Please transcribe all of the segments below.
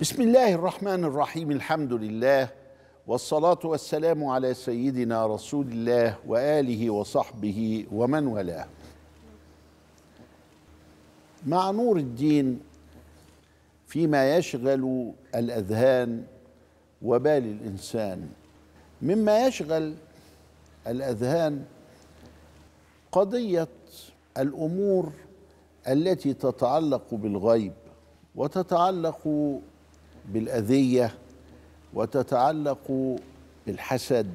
بسم الله الرحمن الرحيم. الحمد لله والصلاة والسلام على سيدنا رسول الله وآله وصحبه ومن والاه. مع نور الدين فيما يشغل الأذهان وبال الإنسان. مما يشغل الأذهان قضية الأمور التي تتعلق بالغيب وتتعلق بالأذية وتتعلق بالحسد،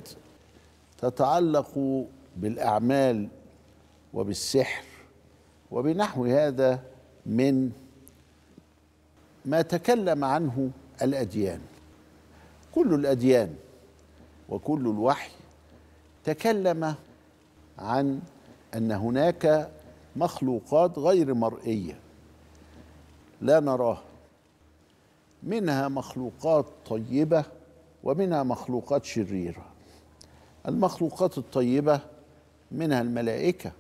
تتعلق بالأعمال وبالسحر وبنحو هذا من ما تكلم عنه الأديان. كل الأديان وكل الوحي تكلم عن أن هناك مخلوقات غير مرئية لا نراها، منها مخلوقات طيبة ومنها مخلوقات شريرة. المخلوقات الطيبة منها الملائكة،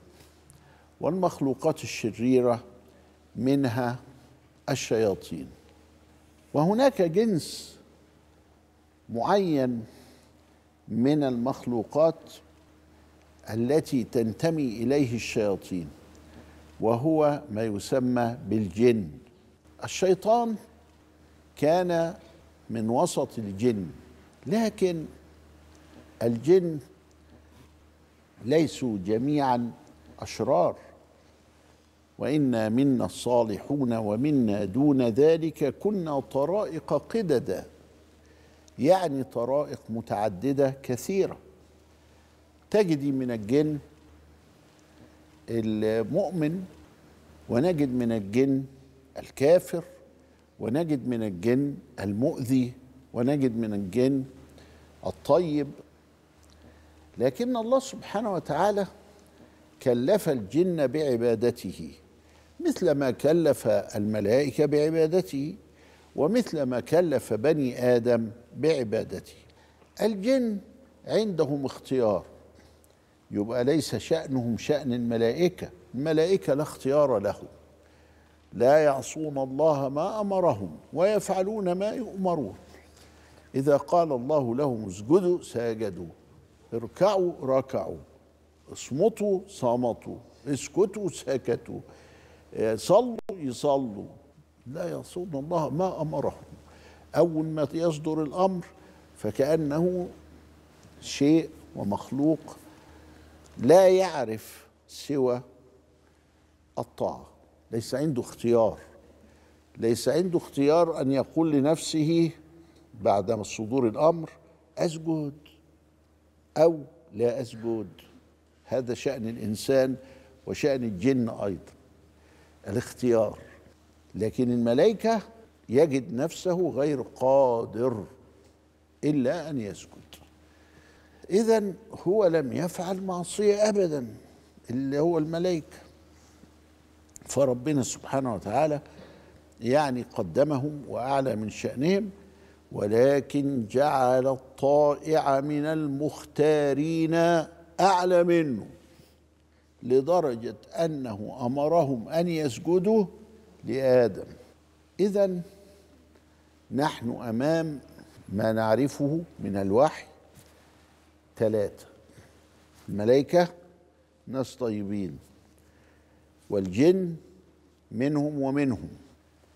والمخلوقات الشريرة منها الشياطين. وهناك جنس معين من المخلوقات التي تنتمي إليه الشياطين، وهو ما يسمى بالجن. الشيطان كان من وسط الجن، لكن الجن ليسوا جميعا أشرار، وإنا منا الصالحون ومنا دون ذلك كنا طرائق قددا، يعني طرائق متعددة كثيرة. تجد من الجن المؤمن، ونجد من الجن الكافر، ونجد من الجن المؤذي، ونجد من الجن الطيب. لكن الله سبحانه وتعالى كلف الجن بعبادته مثل ما كلف الملائكة بعبادته، ومثل ما كلف بني آدم بعبادته. الجن عندهم اختيار، يبقى ليس شأنهم شأن الملائكة. الملائكة لا اختيار لهم، لا يعصون الله ما أمرهم ويفعلون ما يؤمرون. إذا قال الله لهم اسجدوا سجدوا، اركعوا ركعوا، اصمتوا صمتوا، اسكتوا سكتوا، صلوا يصلوا. لا يعصون الله ما أمرهم. أول ما يصدر الأمر فكأنه شيء ومخلوق لا يعرف سوى الطاعة، ليس عنده اختيار، ليس عنده اختيار أن يقول لنفسه بعد صدور الأمر أسجد أو لا أسجد. هذا شأن الإنسان وشأن الجن أيضا، الاختيار. لكن الملائكة يجد نفسه غير قادر إلا أن يسجد. إذن هو لم يفعل معصية أبدا اللي هو الملائكة، فربنا سبحانه وتعالى يعني قدمهم وأعلى من شأنهم، ولكن جعل الطائع من المختارين أعلى منه لدرجة أنه أمرهم أن يسجدوا لآدم. إذن نحن أمام ما نعرفه من الوحي ثلاثة: الملائكة ناس طيبين، والجن منهم ومنهم،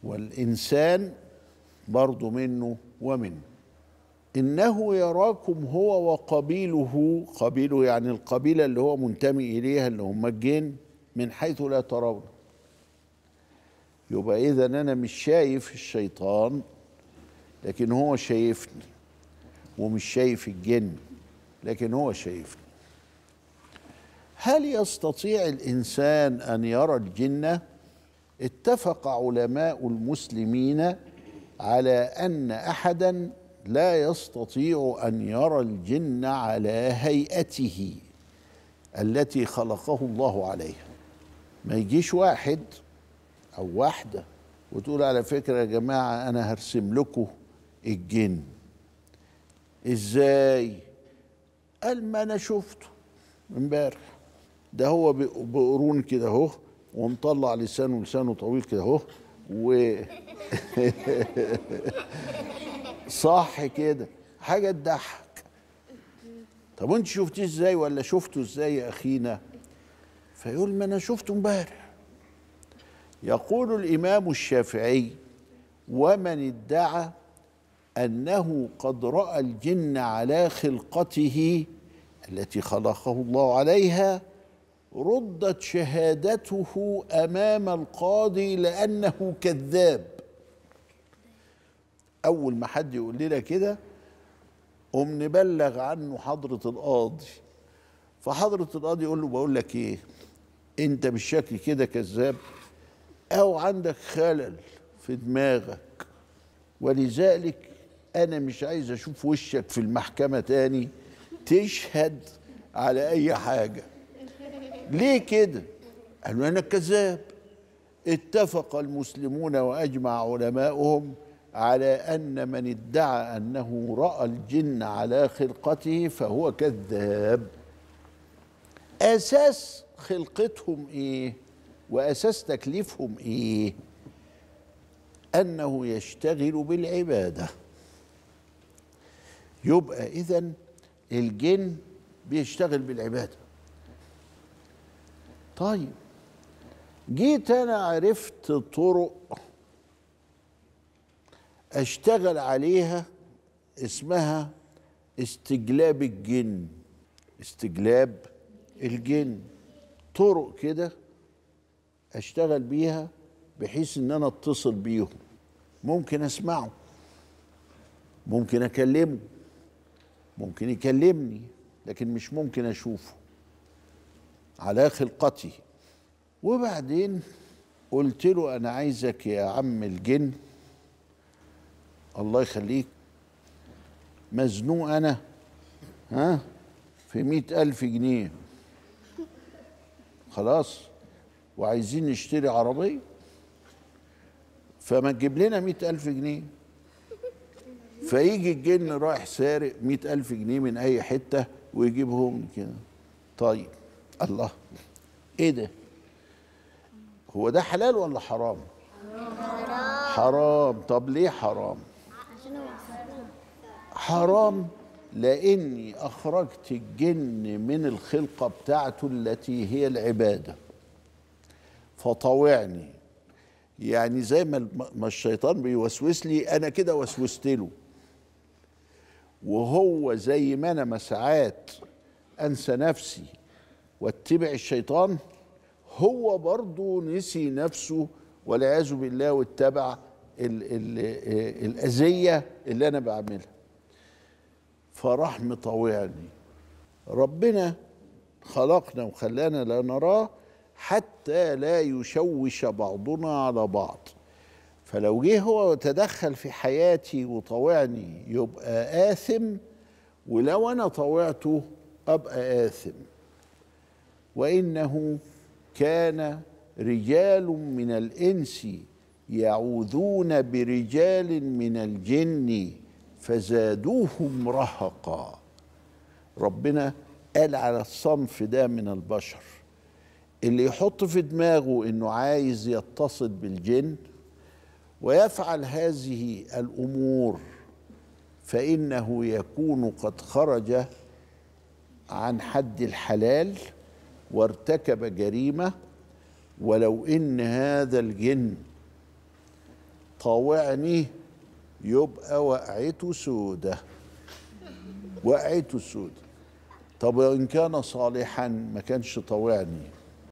والإنسان برضو منه ومنه. إنه يراكم هو وقبيله، قبيله يعني القبيلة اللي هو منتمي إليها اللي هم الجن، من حيث لا ترون. يبقى إذا أنا مش شايف الشيطان لكن هو شايفني، ومش شايف الجن لكن هو شايفني. هل يستطيع الإنسان أن يرى الجن؟ اتفق علماء المسلمين على أن أحدا لا يستطيع أن يرى الجن على هيئته التي خلقه الله عليها. ما يجيش واحد أو واحدة وتقول على فكرة يا جماعة أنا هرسم لكم الجن. إزاي؟ قال ما أنا شفته امبارح، ده هو بقرون كده اهو، ومطلع لسانه طويل كده اهو صح كده، حاجه تضحك. طب وانت شفتيه ازاي ولا شفته ازاي يا اخينا؟ فيقول ما انا شفته امبارح. يقول الامام الشافعي: ومن ادعى انه قد راى الجن على خلقته التي خلقه الله عليها ردت شهادته امام القاضي لانه كذاب. اول ما حد يقول لنا كده قوم نبلغ عنه حضره القاضي، فحضره القاضي يقول له: بقول لك ايه، انت بالشكل كده كذاب او عندك خلل في دماغك، ولذلك انا مش عايز اشوف وشك في المحكمه تاني تشهد على اي حاجه. ليه كده؟ قال له: انا كذاب. اتفق المسلمون واجمع علماؤهم على أن من ادعى أنه رأى الجن على خلقته فهو كذاب. أساس خلقتهم إيه؟ وأساس تكليفهم إيه؟ أنه يشتغل بالعبادة. يبقى إذن الجن بيشتغل بالعبادة. طيب جيت أنا عرفت طرق اشتغل عليها اسمها استجلاب الجن. استجلاب الجن طرق كده اشتغل بيها بحيث ان انا اتصل بيهم، ممكن اسمعه، ممكن اكلمه، ممكن يكلمني، لكن مش ممكن اشوفه على خلقتي. وبعدين قلت له: انا عايزك يا عم الجن الله يخليك، مزنوق أنا في 100,000 جنيه خلاص، وعايزين نشتري عربية، فما تجيب لنا 100,000 جنيه. فيجي الجن رايح سارق 100,000 جنيه من أي حتة ويجيبهم كده. طيب الله، إيه ده؟ هو ده حلال ولا حرام؟ حرام. طب ليه حرام؟ حرام لأني أخرجت الجن من الخلقة بتاعته التي هي العبادة، فطوعني. يعني زي ما الشيطان بيوسوس لي، أنا كده وسوست له. وهو زي ما أنا مساعات أنسى نفسي واتبع الشيطان، هو برضه نسي نفسه والعياذ بالله واتبع الأذية اللي أنا بعملها، فراح مطوعني. ربنا خلقنا وخلانا لا نراه حتى لا يشوش بعضنا على بعض. فلو جه هو وتدخل في حياتي وطوعني يبقى آثم، ولو أنا طوعته أبقى آثم. وإنه كان رجال من الإنس يعوذون برجال من الجن فزادوهم رهقا. ربنا قال على الصنف ده من البشر اللي يحط في دماغه انه عايز يتصل بالجن ويفعل هذه الامور فانه يكون قد خرج عن حد الحلال وارتكب جريمة، ولو ان هذا الجن طاوعني يبقى وقعته سودة. وقعته سودة. طب وإن كان صالحا ما كانش طاوعني.